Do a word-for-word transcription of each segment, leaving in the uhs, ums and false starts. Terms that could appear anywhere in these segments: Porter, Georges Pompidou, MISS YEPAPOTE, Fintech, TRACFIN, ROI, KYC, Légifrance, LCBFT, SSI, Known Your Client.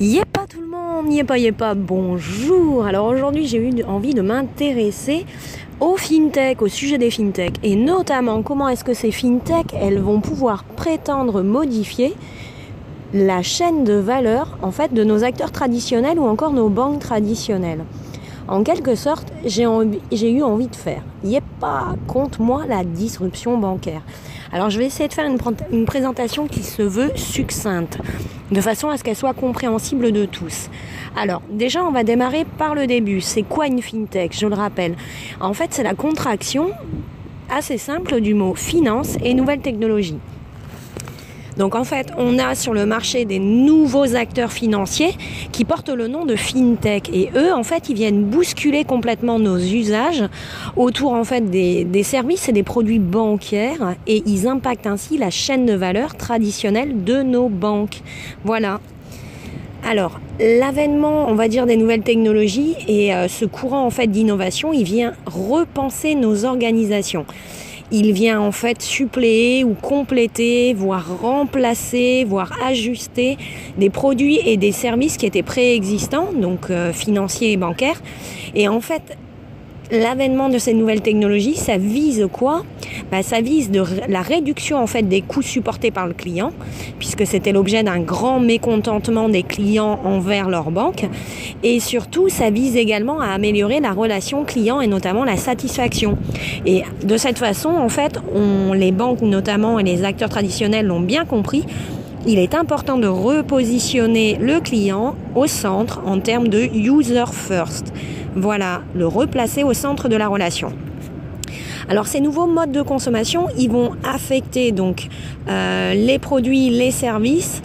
YePapote tout le monde, YePapote, YePapote, bonjour. Alors aujourd'hui j'ai eu envie de m'intéresser aux fintech, au sujet des fintech et notamment comment est-ce que ces fintech elles vont pouvoir prétendre modifier la chaîne de valeur en fait de nos acteurs traditionnels ou encore nos banques traditionnelles. En quelque sorte j'ai envie, j'ai eu envie de faire YePapote, compte-moi la disruption bancaire. Alors je vais essayer de faire une, pr- une présentation qui se veut succincte, de façon à ce qu'elle soit compréhensible de tous. Alors déjà on va démarrer par le début. C'est quoi une fintech? Je le rappelle. En fait c'est la contraction assez simple du mot finance et nouvelles technologies. Donc en fait on a sur le marché des nouveaux acteurs financiers qui portent le nom de fintech et eux en fait ils viennent bousculer complètement nos usages autour en fait des, des services et des produits bancaires et ils impactent ainsi la chaîne de valeur traditionnelle de nos banques. Voilà. Alors, l'avènement, on va dire, des nouvelles technologies et euh, ce courant en fait d'innovation, il vient repenser nos organisations. Il vient en fait suppléer ou compléter, voire remplacer, voire ajuster des produits et des services qui étaient préexistants, donc euh, financiers et bancaires. Et en fait, l'avènement de ces nouvelles technologies, ça vise quoi ? Bah, ça vise de la réduction en fait des coûts supportés par le client, puisque c'était l'objet d'un grand mécontentement des clients envers leur banque. Et surtout, ça vise également à améliorer la relation client et notamment la satisfaction. Et de cette façon, en fait, on, les banques notamment et les acteurs traditionnels l'ont bien compris. Il est important de repositionner le client au centre en termes de user first. Voilà, le replacer au centre de la relation. Alors ces nouveaux modes de consommation, ils vont affecter donc euh, les produits, les services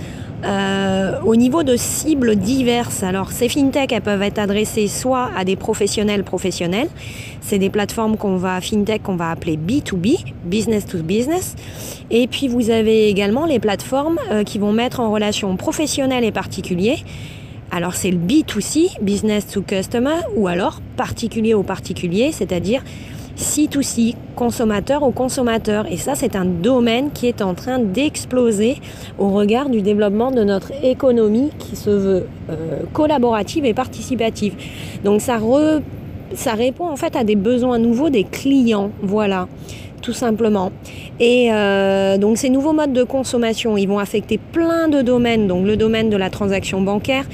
euh, au niveau de cibles diverses. Alors ces fintech, elles peuvent être adressées soit à des professionnels professionnels, c'est des plateformes qu'on va fintech qu'on va appeler B to B, business to business. Et puis vous avez également les plateformes euh, qui vont mettre en relation professionnels et particuliers. Alors c'est le B to C, business to customer, ou alors particulier au particulier, c'est-à-dire C to C, consommateur au consommateur. Et ça, c'est un domaine qui est en train d'exploser au regard du développement de notre économie qui se veut euh, collaborative et participative. Donc ça, re, ça répond en fait à des besoins nouveaux des clients, voilà, tout simplement. Et euh, donc ces nouveaux modes de consommation, ils vont affecter plein de domaines, donc le domaine de la transaction bancaire,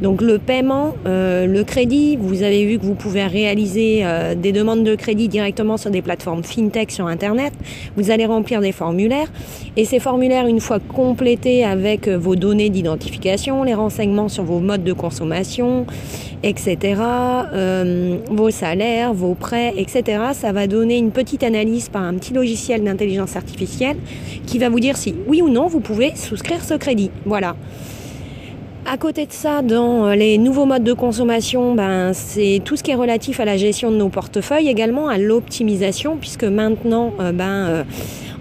donc le paiement, euh, le crédit. Vous avez vu que vous pouvez réaliser euh, des demandes de crédit directement sur des plateformes fintech sur Internet. Vous allez remplir des formulaires et ces formulaires, une fois complétés avec vos données d'identification, les renseignements sur vos modes de consommation, et cetera, euh, vos salaires, vos prêts, et cetera, ça va donner une petite analyse par un petit logiciel d'intelligence artificielle qui va vous dire si oui ou non vous pouvez souscrire ce crédit. Voilà. À côté de ça, dans les nouveaux modes de consommation, ben, c'est tout ce qui est relatif à la gestion de nos portefeuilles, également à l'optimisation, puisque maintenant, euh, ben, euh,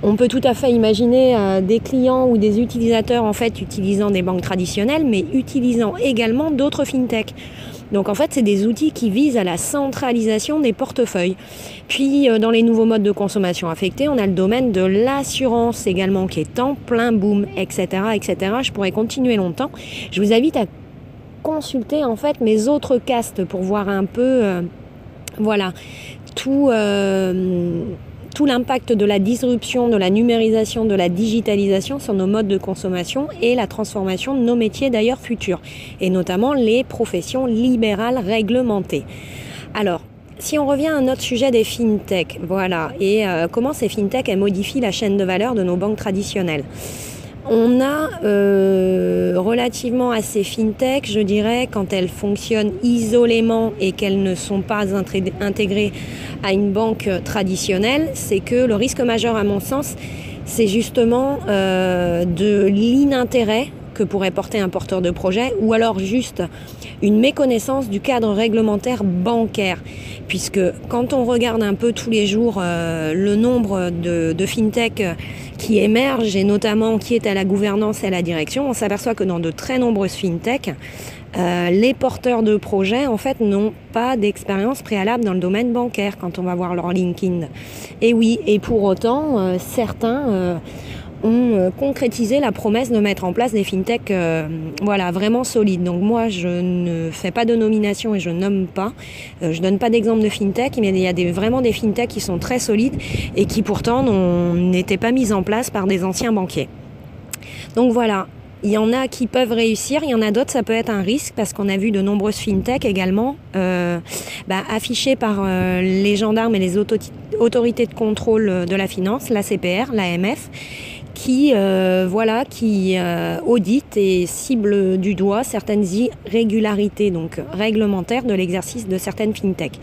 on peut tout à fait imaginer euh, des clients ou des utilisateurs en fait utilisant des banques traditionnelles, mais utilisant également d'autres fintechs. Donc en fait, c'est des outils qui visent à la centralisation des portefeuilles. Puis, dans les nouveaux modes de consommation affectés, on a le domaine de l'assurance également qui est en plein boom, et cetera, et cetera. Je pourrais continuer longtemps. Je vous invite à consulter en fait mes autres castes pour voir un peu, euh, voilà, tout. Euh, tout l'impact de la disruption, de la numérisation, de la digitalisation sur nos modes de consommation et la transformation de nos métiers d'ailleurs futurs, et notamment les professions libérales réglementées. Alors, si on revient à notre sujet des fintech, voilà, et euh, comment ces fintech elles modifient la chaîne de valeur de nos banques traditionnelles. On a euh, relativement à ces fintech, je dirais, quand elles fonctionnent isolément et qu'elles ne sont pas intégrées à une banque traditionnelle, c'est que le risque majeur, à mon sens, c'est justement euh, de l'inintérêt que pourrait porter un porteur de projet ou alors juste une méconnaissance du cadre réglementaire bancaire, puisque quand on regarde un peu tous les jours euh, le nombre de, de fintech qui émergent et notamment qui est à la gouvernance et à la direction, on s'aperçoit que dans de très nombreuses fintech, euh, les porteurs de projets en fait n'ont pas d'expérience préalable dans le domaine bancaire quand on va voir leur LinkedIn. Et oui, et pour autant, euh, certains... Euh, ont concrétisé la promesse de mettre en place des fintechs euh, voilà, vraiment solides. Donc moi, je ne fais pas de nomination et je nomme pas. Euh, je donne pas d'exemple de fintech, mais il y a des, vraiment des fintechs qui sont très solides et qui pourtant n'étaient pas mises en place par des anciens banquiers. Donc voilà. Il y en a qui peuvent réussir, il y en a d'autres, ça peut être un risque parce qu'on a vu de nombreuses fintechs également euh, bah, affichées par euh, les gendarmes et les auto- autorités de contrôle de la finance, l'A C P R, l'A M F, qui euh, voilà, qui euh, auditent et ciblent du doigt certaines irrégularités donc réglementaires de l'exercice de certaines fintechs.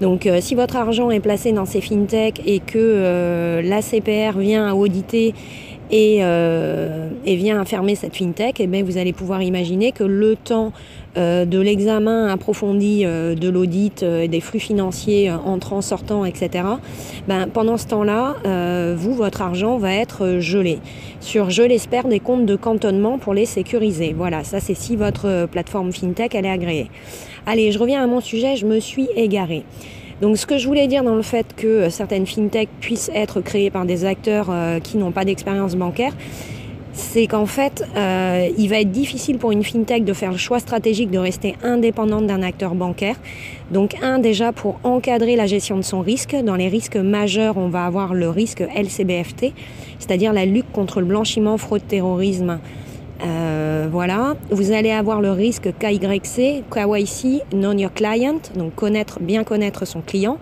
Donc euh, si votre argent est placé dans ces fintechs et que euh, l'A C P R vient à auditer Et, euh, et vient fermer cette fintech, et bien vous allez pouvoir imaginer que le temps euh, de l'examen approfondi euh, de l'audit euh, et des flux financiers euh, entrants, sortants, et cetera, ben, pendant ce temps-là, euh, vous, votre argent va être gelé sur, je l'espère, des comptes de cantonnement pour les sécuriser. Voilà, ça c'est si votre plateforme fintech elle est agréée. Allez, je reviens à mon sujet, je me suis égarée. Donc ce que je voulais dire dans le fait que certaines fintechs puissent être créées par des acteurs euh, qui n'ont pas d'expérience bancaire, c'est qu'en fait, euh, il va être difficile pour une fintech de faire le choix stratégique de rester indépendante d'un acteur bancaire. Donc un, déjà pour encadrer la gestion de son risque. Dans les risques majeurs, on va avoir le risque L C B F T, c'est-à-dire la lutte contre le blanchiment, fraude, terrorisme. Euh, voilà, vous allez avoir le risque K Y C, K Y C, Know Your Client, donc connaître, bien connaître son client.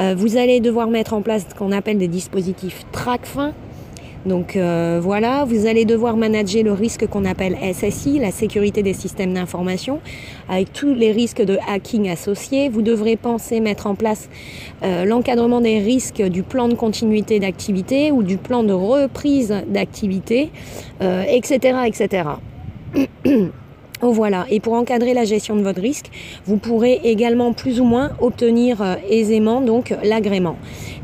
Euh, vous allez devoir mettre en place ce qu'on appelle des dispositifs TRACFIN. Donc euh, voilà, vous allez devoir manager le risque qu'on appelle S S I, la sécurité des systèmes d'information, avec tous les risques de hacking associés. Vous devrez penser mettre en place euh, l'encadrement des risques du plan de continuité d'activité ou du plan de reprise d'activité, euh, et cetera, et cetera Oh voilà. Et pour encadrer la gestion de votre risque, vous pourrez également plus ou moins obtenir euh, aisément donc l'agrément.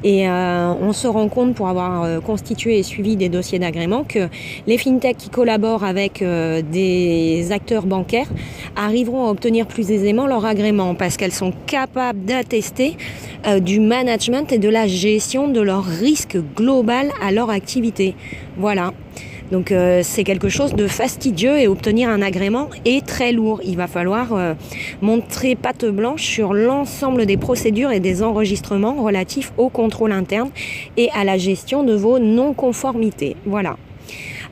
Et euh, on se rend compte, pour avoir euh, constitué et suivi des dossiers d'agrément, que les fintechs qui collaborent avec euh, des acteurs bancaires arriveront à obtenir plus aisément leur agrément parce qu'elles sont capables d'attester euh, du management et de la gestion de leur risque global à leur activité. Voilà. Donc euh, c'est quelque chose de fastidieux et obtenir un agrément est très lourd. Il va falloir euh, montrer patte blanche sur l'ensemble des procédures et des enregistrements relatifs au contrôle interne et à la gestion de vos non-conformités. Voilà.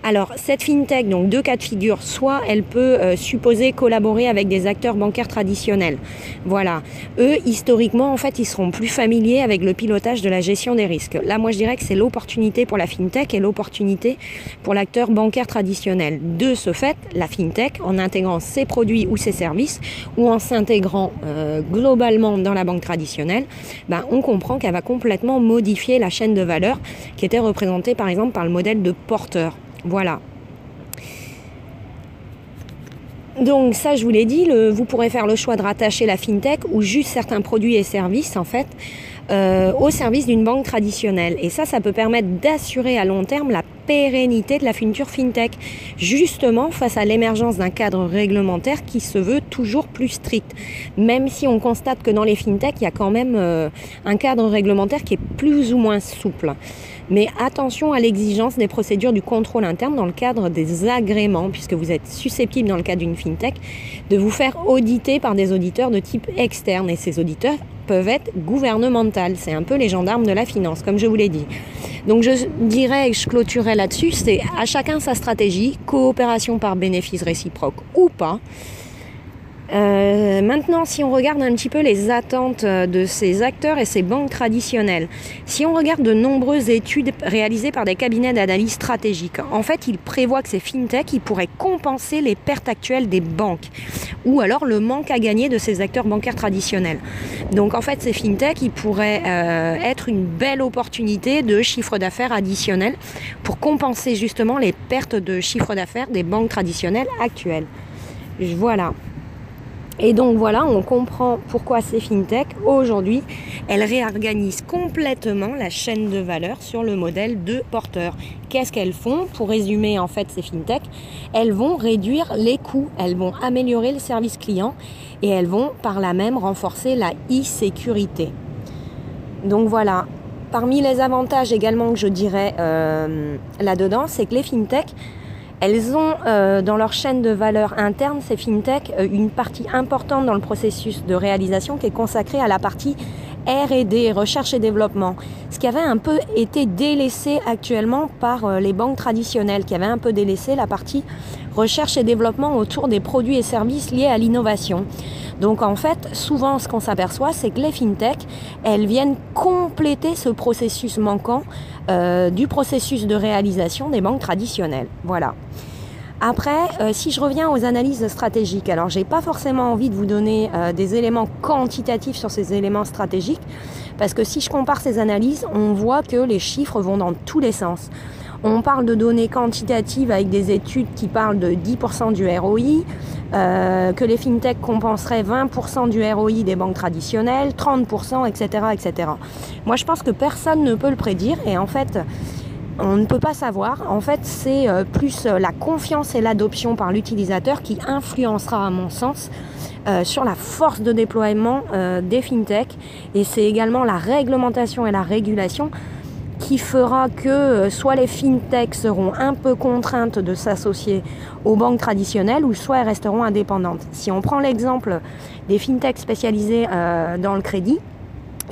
Alors cette fintech, donc deux cas de figure, soit elle peut euh, supposer collaborer avec des acteurs bancaires traditionnels. Voilà, eux historiquement en fait ils seront plus familiers avec le pilotage de la gestion des risques. Là moi je dirais que c'est l'opportunité pour la fintech et l'opportunité pour l'acteur bancaire traditionnel. De ce fait, la fintech en intégrant ses produits ou ses services ou en s'intégrant euh, globalement dans la banque traditionnelle, ben, on comprend qu'elle va complètement modifier la chaîne de valeur qui était représentée par exemple par le modèle de Porter. Voilà. Donc ça, je vous l'ai dit, le, vous pourrez faire le choix de rattacher la fintech ou juste certains produits et services, en fait, euh, au service d'une banque traditionnelle. Et ça, ça peut permettre d'assurer à long terme la pérennité de la future fintech, justement face à l'émergence d'un cadre réglementaire qui se veut toujours plus strict. Même si on constate que dans les fintechs, il y a quand même euh, un cadre réglementaire qui est plus ou moins souple. Mais attention à l'exigence des procédures du contrôle interne dans le cadre des agréments, puisque vous êtes susceptible, dans le cas d'une fintech, de vous faire auditer par des auditeurs de type externe. Et ces auditeurs peuvent être gouvernementales. C'est un peu les gendarmes de la finance, comme je vous l'ai dit. Donc je dirais, je clôturerai là-dessus, c'est à chacun sa stratégie, coopération par bénéfice réciproque ou pas. Euh, maintenant, si on regarde un petit peu les attentes de ces acteurs et ces banques traditionnelles, si on regarde de nombreuses études réalisées par des cabinets d'analyse stratégique, en fait, ils prévoient que ces fintechs, ils pourraient compenser les pertes actuelles des banques ou alors le manque à gagner de ces acteurs bancaires traditionnels. Donc, en fait, ces fintechs, ils pourraient euh, être une belle opportunité de chiffre d'affaires additionnel pour compenser justement les pertes de chiffre d'affaires des banques traditionnelles actuelles. Voilà. Et donc voilà, on comprend pourquoi ces fintech, aujourd'hui, elles réorganisent complètement la chaîne de valeur sur le modèle de Porter. Qu'est-ce qu'elles font? Pour résumer, en fait, ces fintech, elles vont réduire les coûts, elles vont améliorer le service client et elles vont par là même renforcer la e-sécurité. Donc voilà. Parmi les avantages également que je dirais euh, là-dedans, c'est que les fintechs, elles ont euh, dans leur chaîne de valeur interne, ces fintechs, une partie importante dans le processus de réalisation qui est consacrée à la partie R et D, recherche et développement, ce qui avait un peu été délaissé actuellement par euh, les banques traditionnelles, qui avaient un peu délaissé la partie recherche et développement autour des produits et services liés à l'innovation. Donc en fait, souvent ce qu'on s'aperçoit, c'est que les fintechs, elles viennent compléter ce processus manquant euh, du processus de réalisation des banques traditionnelles. Voilà. Après, euh, si je reviens aux analyses stratégiques, alors j'ai pas forcément envie de vous donner euh, des éléments quantitatifs sur ces éléments stratégiques, parce que si je compare ces analyses, on voit que les chiffres vont dans tous les sens. On parle de données quantitatives avec des études qui parlent de dix pour cent du R O I, euh, que les fintechs compenseraient vingt pour cent du R O I des banques traditionnelles, trente pour cent, et cetera, et cetera. Moi, je pense que personne ne peut le prédire, et en fait, on ne peut pas savoir. En fait, c'est plus la confiance et l'adoption par l'utilisateur qui influencera, à mon sens, euh, sur la force de déploiement euh, des fintechs. Et c'est également la réglementation et la régulation qui fera que euh, soit les fintechs seront un peu contraintes de s'associer aux banques traditionnelles, ou soit elles resteront indépendantes. Si on prend l'exemple des fintechs spécialisés euh, dans le crédit,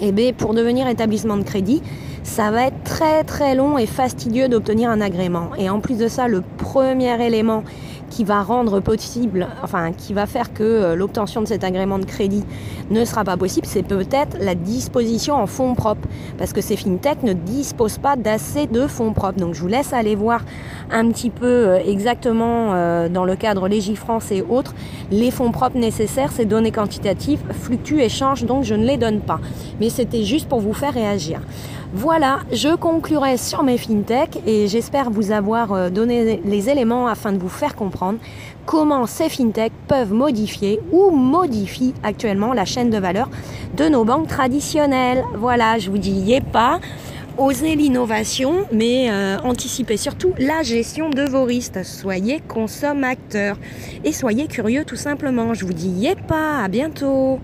eh bien, pour devenir établissement de crédit, ça va être très très long et fastidieux d'obtenir un agrément. Et en plus de ça, le premier élément qui va rendre possible, enfin qui va faire que l'obtention de cet agrément de crédit ne sera pas possible, c'est peut-être la disposition en fonds propres, parce que ces fintechs ne disposent pas d'assez de fonds propres. Donc je vous laisse aller voir un petit peu exactement dans le cadre Légifrance et autres, les fonds propres nécessaires, ces données quantitatives fluctuent et changent, donc je ne les donne pas. Mais c'était juste pour vous faire réagir. Voilà, je conclurai sur mes fintechs et j'espère vous avoir donné les éléments afin de vous faire comprendre comment ces fintechs peuvent modifier ou modifient actuellement la chaîne de valeur de nos banques traditionnelles. Voilà, je vous dis, YePapote, osez l'innovation, mais euh, anticipez surtout la gestion de vos risques. Soyez consommateurs et soyez curieux tout simplement. Je vous dis, YePapote, à bientôt.